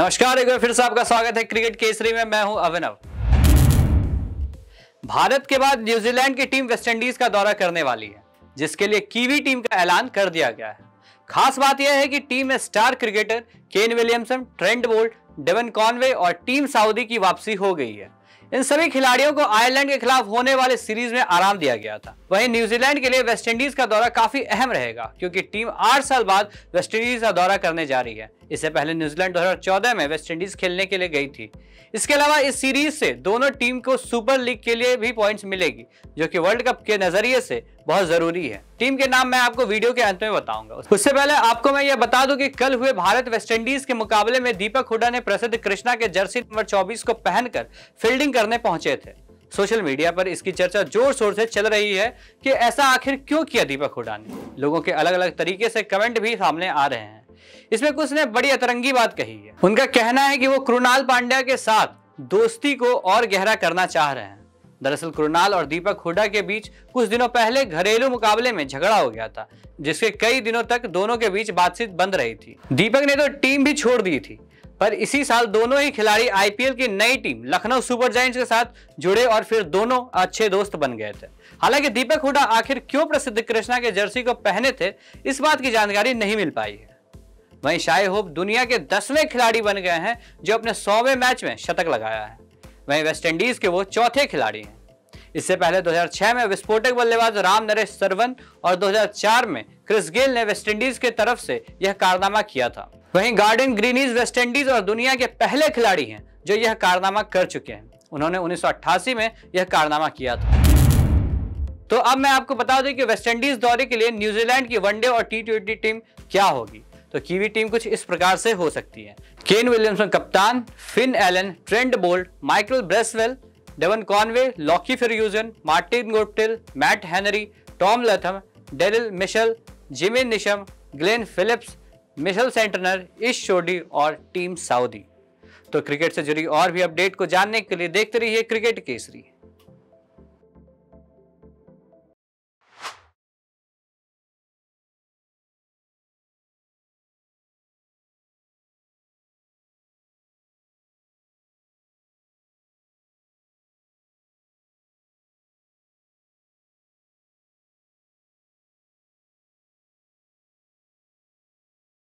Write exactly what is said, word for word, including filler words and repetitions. नमस्कार, एक बार फिर से आपका स्वागत है क्रिकेट केसरी में। मैं हूं अभिनव। भारत के बाद न्यूजीलैंड की टीम वेस्टइंडीज का दौरा करने वाली है, जिसके लिए कीवी टीम का ऐलान कर दिया गया है। खास बात यह है कि टीम में star cricketer Kane Williamson, Trent Boult, Devon Conway और टीम सऊदी की वापसी हो गई है। इन सभी खिलाड़ियों को आयरलैंड के खिलाफ होने वाले सीरीज में आराम दिया गया था। वहीं न्यूजीलैंड के लिए वेस्टइंडीज का दौरा काफी अहम रहेगा, क्योंकि टीम आठ साल बाद वेस्टइंडीज का दौरा करने जा रही है। इससे पहले न्यूजीलैंड दो हज़ार चौदह में वेस्टइंडीज खेलने के लिए गई थी। इसके अलावा इस सीरीज से दोनों टीम को सुपर लीग के लिए भी पॉइंट्स मिलेगी, जो कि वर्ल्ड कप के नजरिए से बहुत जरूरी है। टीम के नाम मैं आपको वीडियो के अंत में बताऊंगा। उससे पहले आपको मैं यह बता दूं कि कल हुए भारत वेस्टइंडीज के मुकाबले में दीपक हुड्डा ने प्रसिद्ध कृष्णा के जर्सी नंबर चौबीस को पहनकर फील्डिंग करने पहुंचे थे। सोशल मीडिया पर इसकी चर्चा जोर शोर से चल रही है कि ऐसा आखिर क्यों किया दीपक हुड्डा ने। लोगों के अलग अलग तरीके से कमेंट भी सामने आ रहे हैं। इसमें कुछ ने बड़ी अतरंगी बात कही है। उनका कहना है कि वो कृणाल पांड्या के साथ दोस्ती को और गहरा करना चाह रहे हैं। दरअसल कृणाल और दीपक हुड्डा के बीच कुछ दिनों पहले घरेलू मुकाबले में झगड़ा हो गया था, जिसके कई दिनों तक दोनों के बीच बातचीत बंद रही थी। दीपक ने तो टीम भी छोड़ दी थी, पर इसी साल दोनों ही खिलाड़ी आईपीएल की नई टीम लखनऊ सुपर जायंट्स के साथ जुड़े और फिर दोनों अच्छे दोस्त बन गए थे। हालांकि दीपक हुड्डा आखिर क्यों प्रसिद्ध कृष्णा के जर्सी को पहने थे, इस बात की जानकारी नहीं मिल पाई है। वहीं शाय होप दुनिया के दसवें खिलाड़ी बन गए हैं जो अपने सौवें मैच में शतक लगाया है। वहीं वेस्टइंडीज के वो चौथे खिलाड़ी हैं। इससे पहले दो हज़ार छह में विस्फोटक बल्लेबाज रामनरेश सरवन और दो हज़ार चार में क्रिस गेल ने वेस्टइंडीज के तरफ से यह कारनामा किया था। वहीं गार्डन ग्रीनीज वेस्टइंडीज और दुनिया के पहले खिलाड़ी हैं जो यह कारनामा कर चुके हैं। उन्होंने उन्नीस सौ अट्ठासी में यह कारनामा किया था। तो अब मैं आपको बता दूं कि वेस्टइंडीज दौरे के लिए न्यूजीलैंड की वनडे और टी ट्वेंटी टीम क्या होगी। तो कीवी टीम कुछ इस प्रकार से हो सकती है: केन विलियमसन कप्तान, Finn Allen, Trent Boult, Michael Bracewell, Devon Conway, Lockie Ferguson, Martin Guptill, Matt Henry, Tom Latham, Daryl Mitchell, Jimmy Neesham, Glenn Phillips, Mitchell Santner, Ish Sodhi और टीम सऊदी। तो क्रिकेट से जुड़ी और भी अपडेट को जानने के लिए देखते रहिए क्रिकेट केसरी।